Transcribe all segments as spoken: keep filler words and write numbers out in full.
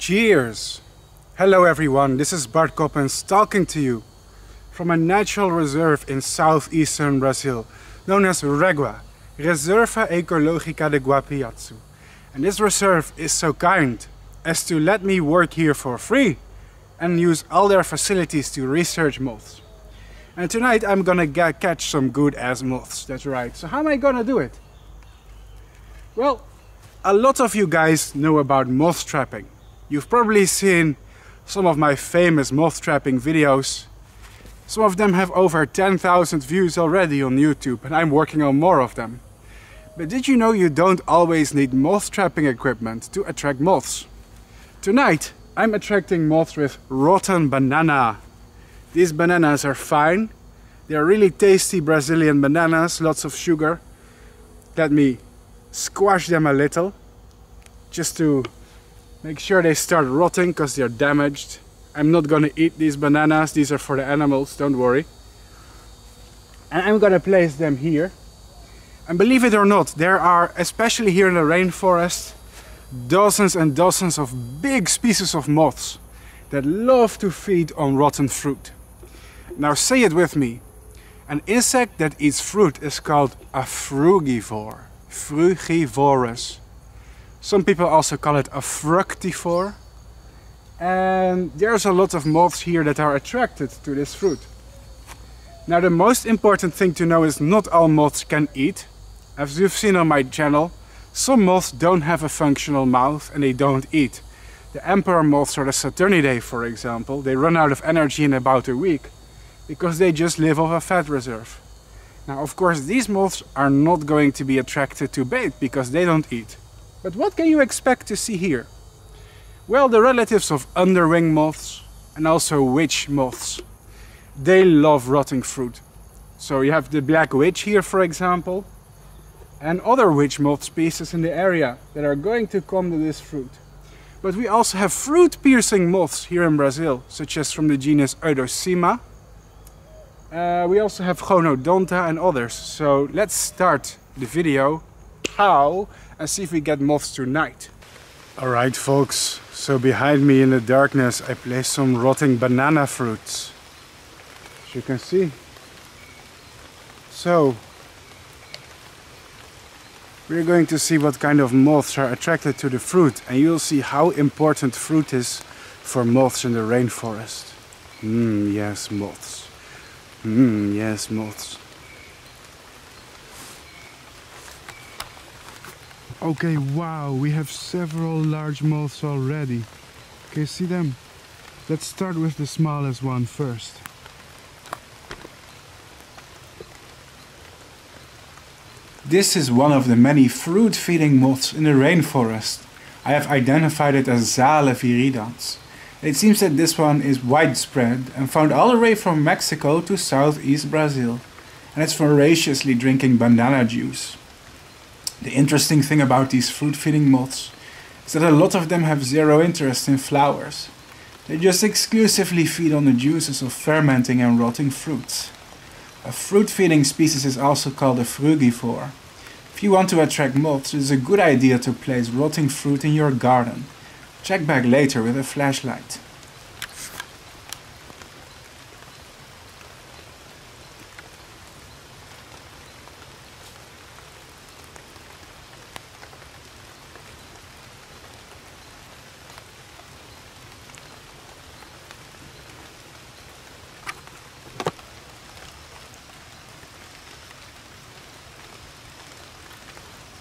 Cheers! Hello everyone, this is Bart Coppens talking to you from a natural reserve in southeastern Brazil known as REGUA, Reserva Ecologica de Guapiazzo. And this reserve is so kind as to let me work here for free and use all their facilities to research moths. And tonight I'm gonna get, catch some good ass moths, that's right. So how am I gonna do it? Well, a lot of you guys know about moth trapping. You've probably seen some of my famous moth trapping videos. Some of them have over ten thousand views already on YouTube and I'm working on more of them. But did you know you don't always need moth trapping equipment to attract moths? Tonight I'm attracting moths with rotten banana. These bananas are fine. They are really tasty Brazilian bananas, lots of sugar. Let me squash them a little just to make sure they start rotting because they're damaged. I'm not gonna eat these bananas, these are for the animals, don't worry. And I'm gonna place them here. And believe it or not, there are, especially here in the rainforest, dozens and dozens of big species of moths that love to feed on rotten fruit. Now say it with me. An insect that eats fruit is called a frugivore, frugivorous. Some people also call it a fructivore. And there's a lot of moths here that are attracted to this fruit. Now the most important thing to know is not all moths can eat. As you've seen on my channel, some moths don't have a functional mouth and they don't eat. The emperor moths or the Saturniidae, for example, they run out of energy in about a week because they just live off a fat reserve. Now, of course, these moths are not going to be attracted to bait because they don't eat. But what can you expect to see here? Well, the relatives of underwing moths and also witch moths. They love rotting fruit. So you have the Black Witch here, for example, and other witch moth species in the area that are going to come to this fruit. But we also have fruit-piercing moths here in Brazil, such as from the genus Eudocima. Uh, we also have Gonodonta and others. So let's start the video, how, and see if we get moths tonight. All right, folks. So behind me in the darkness, I placed some rotting banana fruits, as you can see. So we're going to see what kind of moths are attracted to the fruit, and you'll see how important fruit is for moths in the rainforest. Mmm, yes, moths. Mmm, yes, moths. Okay, wow, we have several large moths already. Okay, see them? Let's start with the smallest one first. This is one of the many fruit-feeding moths in the rainforest. I have identified it as Zale viridans. It seems that this one is widespread and found all the way from Mexico to southeast Brazil, and it's voraciously drinking banana juice. The interesting thing about these fruit-feeding moths is that a lot of them have zero interest in flowers. They just exclusively feed on the juices of fermenting and rotting fruits. A fruit-feeding species is also called a frugivore. If you want to attract moths, it is a good idea to place rotting fruit in your garden. Check back later with a flashlight.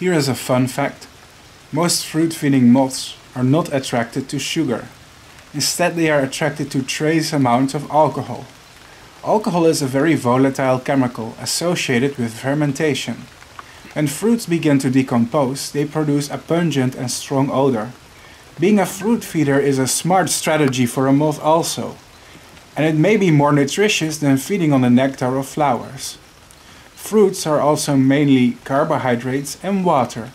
Here is a fun fact. Most fruit-feeding moths are not attracted to sugar. Instead, they are attracted to trace amounts of alcohol. Alcohol is a very volatile chemical associated with fermentation. When fruits begin to decompose, they produce a pungent and strong odor. Being a fruit feeder is a smart strategy for a moth also, and it may be more nutritious than feeding on the nectar of flowers. Fruits are also mainly carbohydrates and water,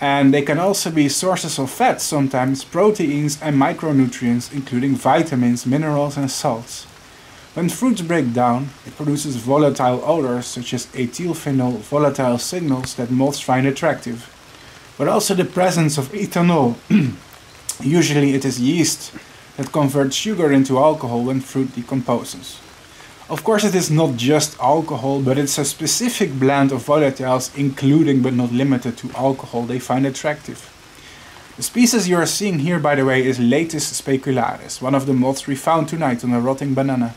and they can also be sources of fat sometimes, proteins and micronutrients including vitamins, minerals and salts. When fruits break down, it produces volatile odors such as ethylphenol, volatile signals that moths find attractive, but also the presence of ethanol Usually it is yeast that converts sugar into alcohol when fruit decomposes. Of course, it is not just alcohol, but it's a specific blend of volatiles, including but not limited to alcohol, they find attractive. The species you are seeing here, by the way, is Letus specularis, one of the moths we found tonight on a rotting banana.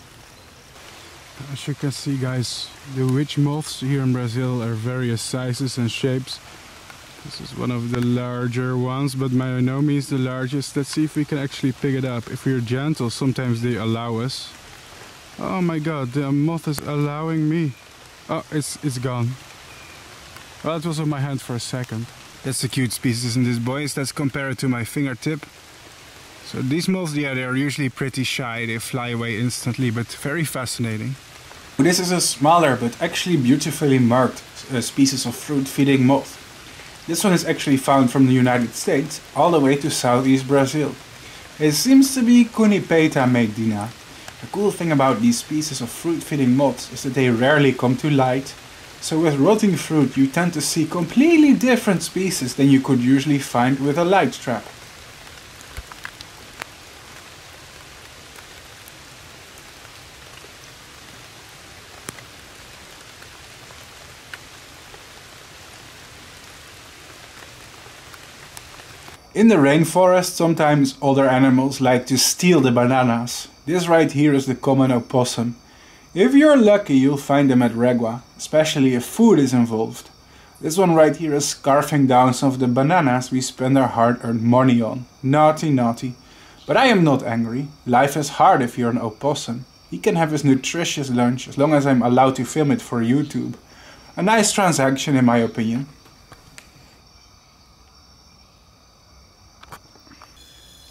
As you can see, guys, the witch moths here in Brazil are various sizes and shapes. This is one of the larger ones, but by no means the largest. Let's see if we can actually pick it up. If we're gentle, sometimes they allow us. Oh my god, the moth is allowing me. Oh, it's it's gone. Well, it was on my hand for a second. That's a cute species in this boys. Let's compare it to my fingertip. So these moths, yeah, they are usually pretty shy. They fly away instantly, but very fascinating. This is a smaller but actually beautifully marked uh, species of fruit-feeding moth. This one is actually found from the United States all the way to southeast Brazil. It seems to be Cunipeta Medina. The cool thing about these species of fruit-feeding moths is that they rarely come to light, so with rotting fruit you tend to see completely different species than you could usually find with a light trap. In the rainforest, sometimes other animals like to steal the bananas. This right here is the common opossum. If you're lucky, you'll find them at REGUA, especially if food is involved. This one right here is scarfing down some of the bananas we spend our hard-earned money on. Naughty, naughty. But I am not angry. Life is hard if you're an opossum. He can have his nutritious lunch as long as I'm allowed to film it for YouTube. A nice transaction, in my opinion.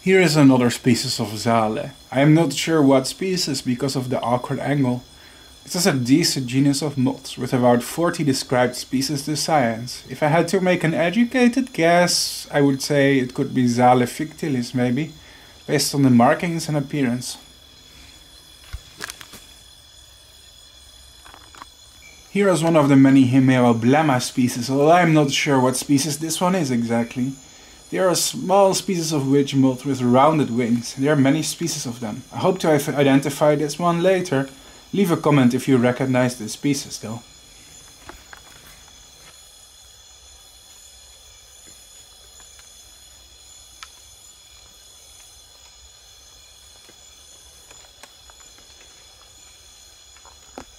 Here is another species of Zale. I am not sure what species because of the awkward angle. This is a decent genus of moths with about forty described species to science. If I had to make an educated guess, I would say it could be Zale Fictilis maybe, based on the markings and appearance. Here is one of the many Himeroblemma species, although I am not sure what species this one is exactly. They are a small species of witch moth with rounded wings. There are many species of them. I hope to identify this one later. Leave a comment if you recognize this species though.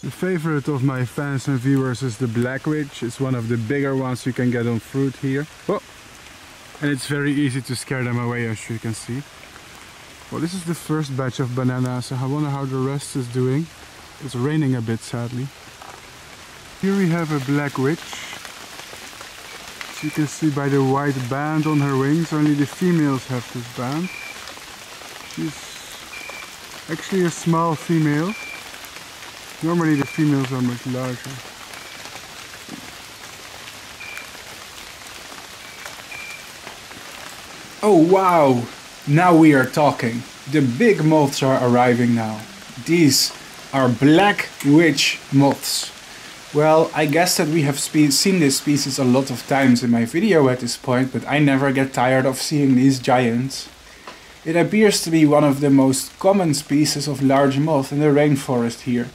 The favorite of my fans and viewers is the Black Witch. It's one of the bigger ones you can get on fruit here. Oh. And it's very easy to scare them away, as you can see. Well, this is the first batch of bananas, so I wonder how the rest is doing. It's raining a bit, sadly. Here we have a Black Witch. As you can see by the white band on her wings, only the females have this band. She's actually a small female. Normally the females are much larger. Oh wow, now we are talking. The big moths are arriving now. These are Black Witch moths. Well, I guess that we have seen this species a lot of times in my video at this point, but I never get tired of seeing these giants. It appears to be one of the most common species of large moth in the rainforest here.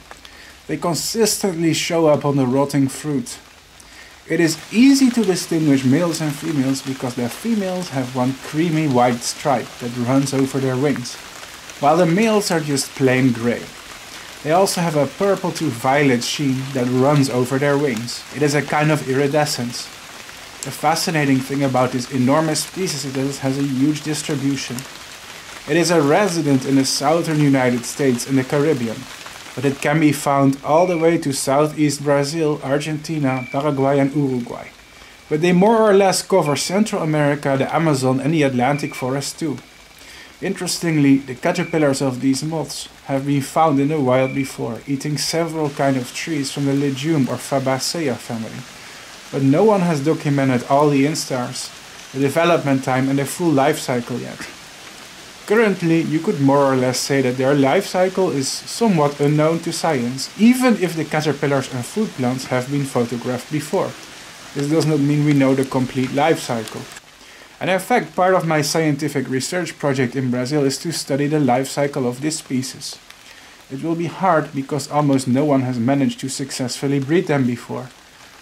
They consistently show up on the rotting fruit. It is easy to distinguish males and females because their females have one creamy white stripe that runs over their wings, while the males are just plain grey. They also have a purple to violet sheen that runs over their wings. It is a kind of iridescence. The fascinating thing about this enormous species is that it has a huge distribution. It is a resident in the southern United States and the Caribbean, but it can be found all the way to southeast Brazil, Argentina, Paraguay and Uruguay. But they more or less cover Central America, the Amazon and the Atlantic forest too. Interestingly, the caterpillars of these moths have been found in the wild before, eating several kinds of trees from the legume or Fabaceae family. But no one has documented all the instars, the development time and their full life cycle yet. Currently, you could more or less say that their life cycle is somewhat unknown to science, even if the caterpillars and food plants have been photographed before. This does not mean we know the complete life cycle. And in fact, part of my scientific research project in Brazil is to study the life cycle of this species. It will be hard because almost no one has managed to successfully breed them before.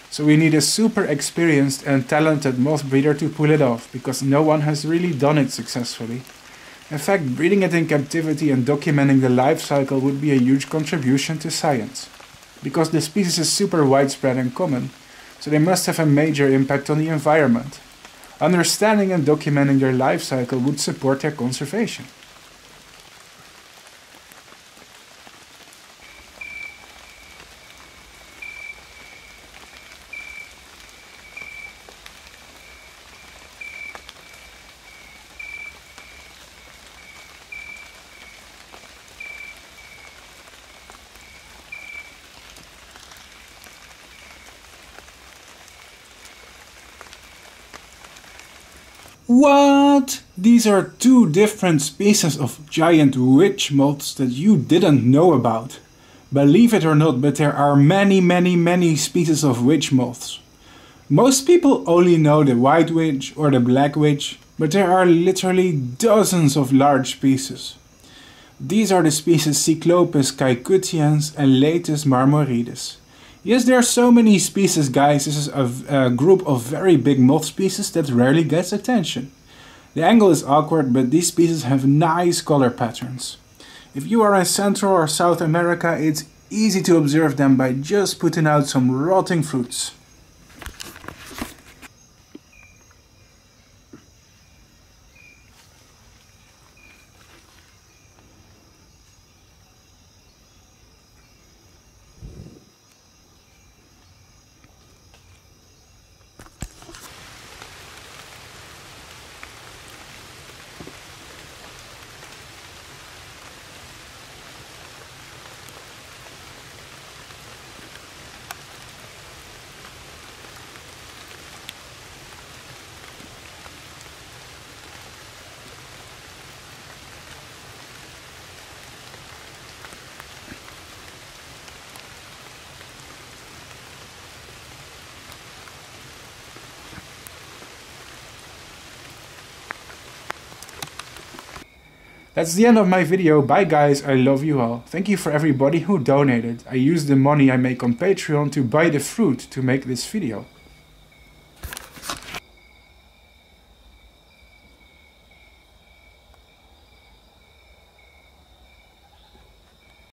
So we need a super experienced and talented moth breeder to pull it off, because no one has really done it successfully. In fact, breeding it in captivity and documenting the life cycle would be a huge contribution to science. Because the species is super widespread and common, so they must have a major impact on the environment. Understanding and documenting their life cycle would support their conservation. What? These are two different species of giant witch moths that you didn't know about. Believe it or not, but there are many, many, many species of witch moths. Most people only know the White Witch or the Black Witch, but there are literally dozens of large species. These are the species Cyclopus caecutians and Letus marmorides. Yes, there are so many species, guys. This is a, a group of very big moth species that rarely gets attention. The angle is awkward, but these species have nice color patterns. If you are in Central or South America, it's easy to observe them by just putting out some rotting fruits. That's the end of my video. Bye guys, I love you all. Thank you for everybody who donated. I used the money I make on Patreon to buy the fruit to make this video.